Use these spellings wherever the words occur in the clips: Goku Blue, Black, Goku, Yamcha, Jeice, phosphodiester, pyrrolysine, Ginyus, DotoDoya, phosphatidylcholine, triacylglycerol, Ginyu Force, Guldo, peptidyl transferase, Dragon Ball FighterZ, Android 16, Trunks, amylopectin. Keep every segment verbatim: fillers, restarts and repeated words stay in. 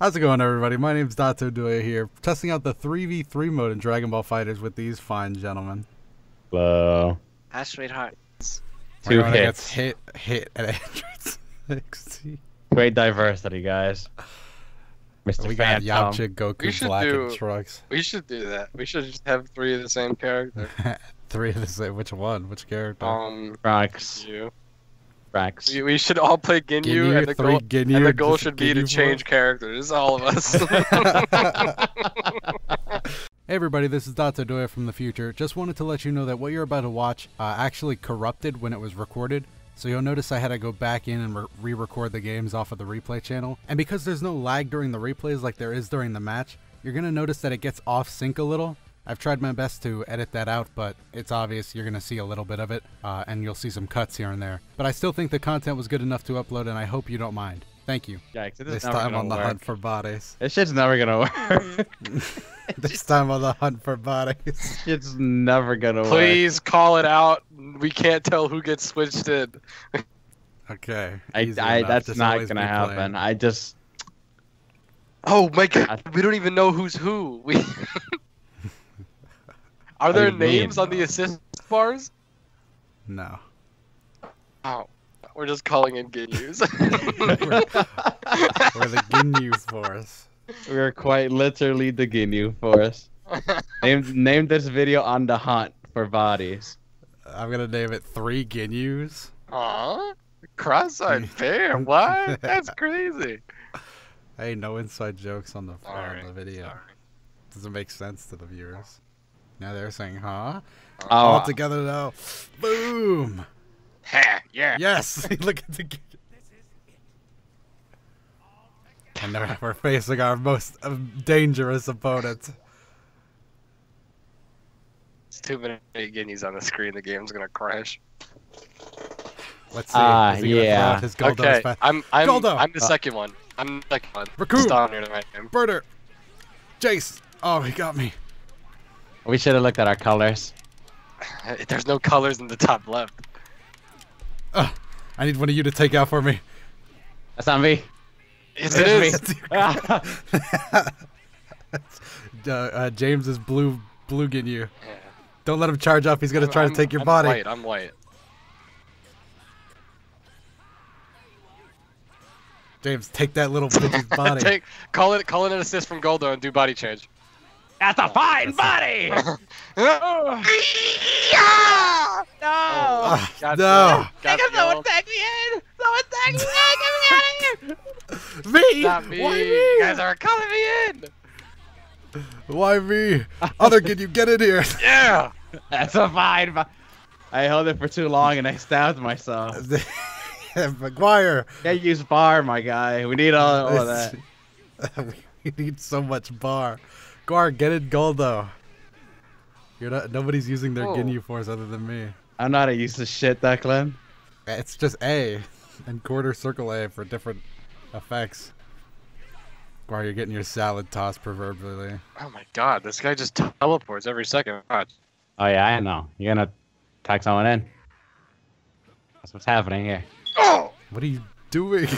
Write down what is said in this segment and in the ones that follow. How's it going, everybody? My name is DotoDoya here, testing out the three v three mode in Dragon Ball FighterZ with these fine gentlemen. Hello. Hi, sweetheart. Two hits. Hit, hit at Android sixteen. Great diversity, guys. Mister We Phantom. Got Yamcha, Goku, Black, do, and Trunks. We should do that. We should just have three of the same character. Three of the same? Which one? Which character? Um, Trunks. You. Trunks. We, we should all play Ginyu, Ginyu and the goal, Ginyu, and the goal should be Ginyu to change more. Characters, all of us. Hey everybody, this is DotoDoya from the future. Just wanted to let you know that what you're about to watch uh, actually corrupted when it was recorded. So you'll notice I had to go back in and re-record the games off of the replay channel. And because there's no lag during the replays like there is during the match, you're going to notice that it gets off sync a little. I've tried my best to edit that out, but it's obvious you're going to see a little bit of it, uh, and you'll see some cuts here and there. But I still think the content was good enough to upload, and I hope you don't mind. Thank you. Yikes, this time on the hunt for bodies. This shit's never going to work. This time on the hunt for bodies. This shit's never going to work. Please call it out. We can't tell who gets switched in. Okay. I, I, that's not going to happen. I just... Oh, my God. I... We don't even know who's who. We... Are there names on the assist bars? No. Oh. We're just calling in Ginyus. we're, we're the Ginyu Force. We're quite literally the Ginyu Force. Name, name this video on the hunt for bodies. I'm going to name it Three Ginyus. Aw. Cross-eyed bear. What? That's crazy. Hey, no inside jokes on the, right. on the video. Sorry. Doesn't make sense to the viewers. Now they're saying, huh? Oh. All together now. Boom! Ha! Yeah! Yes! Look at the... This is it. And now we're facing our most dangerous opponent. It's too many guineas on the screen. The game's gonna crash. Let's see. Uh, is he yeah. His Guldo okay. Is I'm, I'm, Guldo. I'm the second one. I'm the second one. Raku! Burner! Jeice! Oh, he got me. We should have looked at our colors. There's no colors in the top left. Uh, I need one of you to take out for me. That's not me. It, it is. is. uh, uh, James is blue, blue getting you. Yeah. Don't let him charge up. He's going to try I'm, to take your I'm body. White, I'm white. James, take that little bitch's body. take, call, it, call it an assist from Guldo and do body change. That's a fine body! No! No! No! Someone tag me in! Someone tag me in! Get me out of here! Me? Not me! Why me? You guys are calling me in! Why me? Other kid, you get in here! Yeah! That's a fine body. I held it for too long and I stabbed myself. McGuire! Can't use bar, my guy. We need all, all of that. We need so much bar. Gar, get it, Guldo. You're not. Nobody's using their oh. Ginyu Force other than me. I'm not a use of shit, Declan. It's just A and quarter circle A for different effects. Gar, you're getting your salad tossed proverbially. Oh my God, this guy just teleports every second. Watch. Oh yeah, I know. You're gonna tag someone in. That's what's happening here. Oh! What are you doing?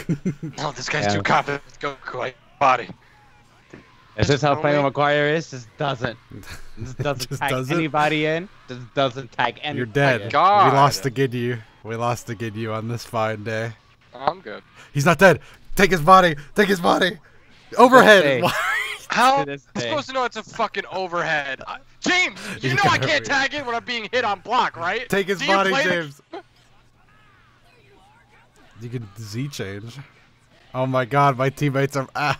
No, this guy's yeah. too confident. Goku, body. Is this how playing McGuire is? Just doesn't. Just doesn't just tag doesn't. anybody in. Just doesn't tag anybody. You're dead. God. We lost to Ginyu. We lost to Ginyu on this fine day. I'm good. He's not dead. Take his body. Take his body. Overhead. How? I'm supposed to know it's a fucking overhead. I, James, you, you know I can't tag in when I'm being hit on block, right? Take his Do body, James. The... You can Z change. Oh my God, my teammates are. Ah.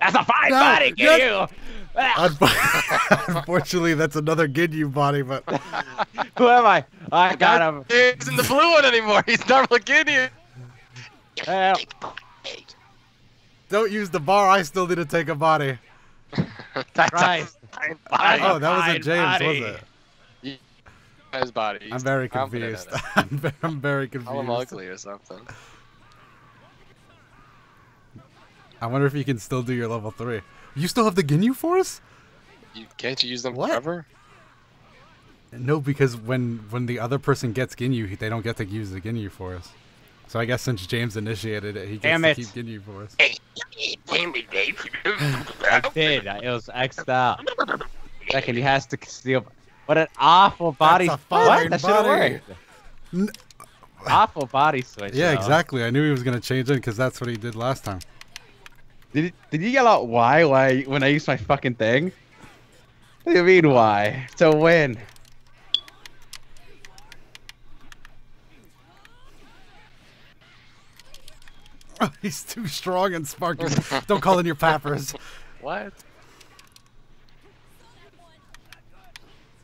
That's a fine no, body, Ginyu! Yes. Unfortunately, that's another Ginyu body, but... Who am I? Oh, I got him. He's in the blue one anymore. He's normal Ginyu. Uh, Don't use the bar. I still need to take a body. That's Christ. A fine body. Oh, that wasn't James, body. was it? His body. He's I'm very confused. I'm, I'm very confused. I'm ugly or something. I wonder if you can still do your level three. You still have the Ginyu Force? You, can't you use them what? forever? No, because when when the other person gets Ginyu, they don't get to use the Ginyu Force. So I guess since James initiated it, he gets Damn to it. keep Ginyu Force. I did. It was X'd out. Second, he has to steal. What an awful body. That's a what? That should have worked. N awful body switch. Yeah, though. Exactly. I knew he was gonna change it because that's what he did last time. Did did you yell out why? Why when I used my fucking thing? What do you mean why? It's a win. Oh, he's too strong and sparky. Don't call in your pappers. What?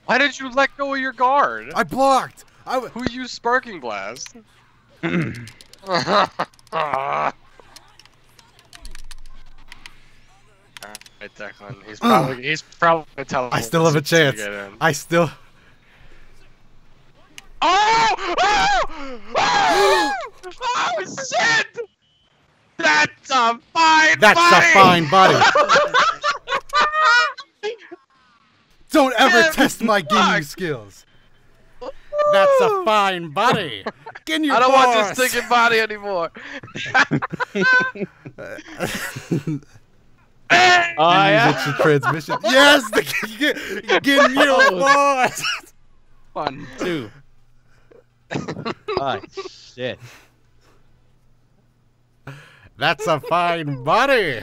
Why did you let go of your guard? I blocked. I Who used Sparking Blast? Right, Declan. He's probably he's probably telling. I still have a chance. I still. Oh! Oh! Oh! Oh shit! That's a fine. That's body. a fine body. Don't ever Damn test my fuck. Ginyu skills. That's a fine body. Ginyu I don't force. want this stinking body anymore. Hey! Oh, yeah. Transmission. Yes, the Ginyu Force. One, two. Oh, shit. That's a fine body.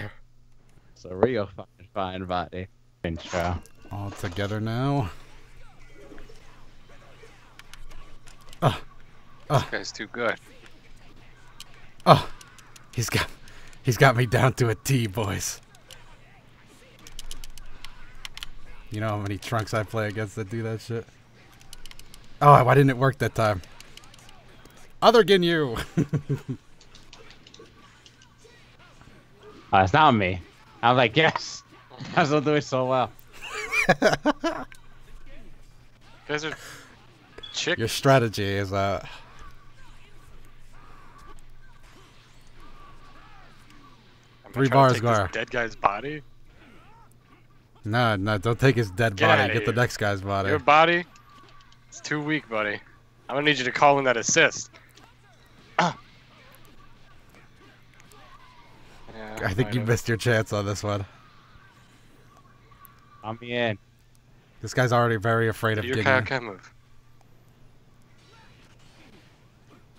It's a real fucking fine body. Intro. All together now. Oh. Oh. This guy's too good. Oh. He's got he's got me down to a T, boys. You know how many Trunks I play against that do that shit? Oh, why didn't it work that time? Other Ginyu! Oh, it's not me. I'm like, yes! I was doing so well. Guys are chick. Your strategy is uh I'm three bars guard. Dead guy's body? No, no, don't take his dead Get body. Get here. the next guy's body. Your body? It's too weak, buddy. I'm gonna need you to call in that assist. Ah. Yeah, I think you have. missed your chance on this one. I'm in. This guy's already very afraid of Ginyu.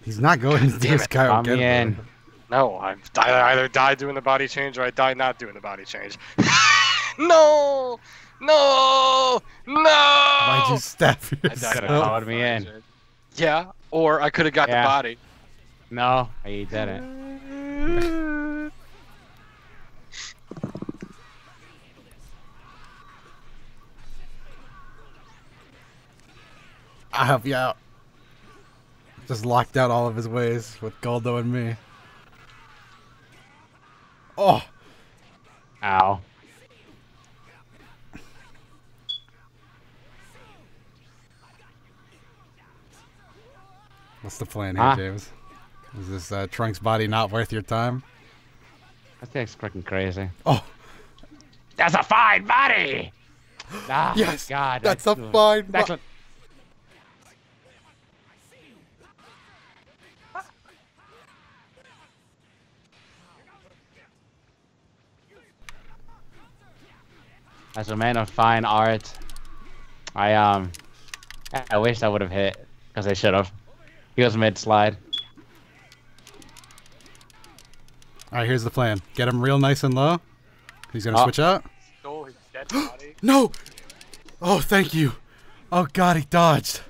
He's not going to this guy. I'm in. No, I'm, I either die doing the body change or I die not doing the body change. No! No! No! Why'd you stab yourself? I could have followed me in. Yeah, or I could have got yeah. the body. No, I didn't. I'll help you out. Just locked out all of his ways with Guldo and me. Oh! Ow. What's the plan here, huh? James? Is this uh, Trunks' body not worth your time? That thing's fucking crazy. Oh! That's a fine body! Oh, yes! God, that's, that's a fine body! As a man of fine art, I um, I wish I would have hit, because I should have. He goes mid-slide. Alright, here's the plan. Get him real nice and low. He's gonna oh. switch out. Stole his dead body. No! Oh, thank you. Oh god, he dodged.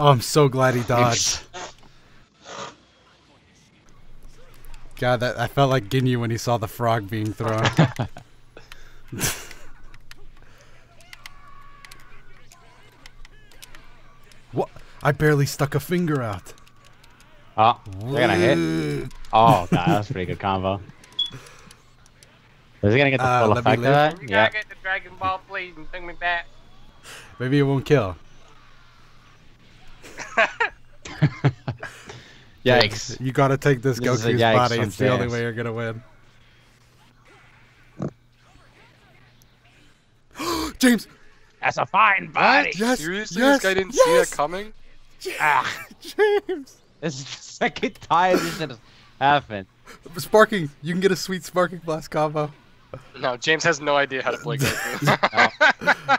Oh, I'm so glad he dodged. God, that I felt like Ginyu when he saw the frog being thrown. What? I barely stuck a finger out. Oh, they're gonna hit. Oh, God, that was a pretty good combo. Is he gonna get the uh, full effect of that? You gotta yep. get the Dragon Ball, please, and bring me back. Maybe it won't kill. Yikes. You gotta take this, this Goku's body. It's the only way you're gonna win. James! That's a fine body. What? Yes, seriously, yes, this guy didn't yes. see that coming. James. Ah. James. This is the second time this has happened. Sparking, you can get a sweet Sparking Blast combo. No, James has no idea how to play Goku. No.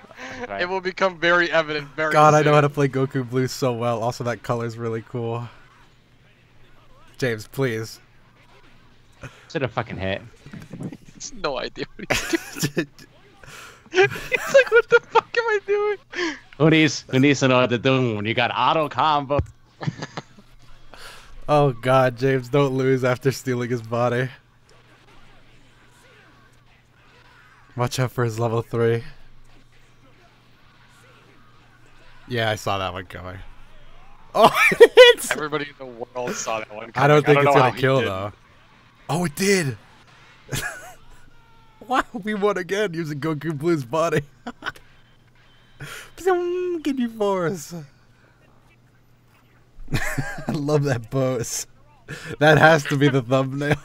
Right. It will become very evident very God, soon. I know how to play Goku Blue so well. Also, that color's really cool. James, please. Should have fucking hit. He's no idea what he's doing. He's like, what the fuck am I doing? Who needs, who needs to know what to do when you got auto combo? Oh God, James, don't lose after stealing his body. Watch out for his level three. Yeah, I saw that one coming. Oh, it's... Everybody in the world saw that one coming. I don't think I don't it's gonna kill though. Oh, it did! Wow, we won again using Goku Blue's body. Ginyu Force. I love that pose. That has to be the thumbnail.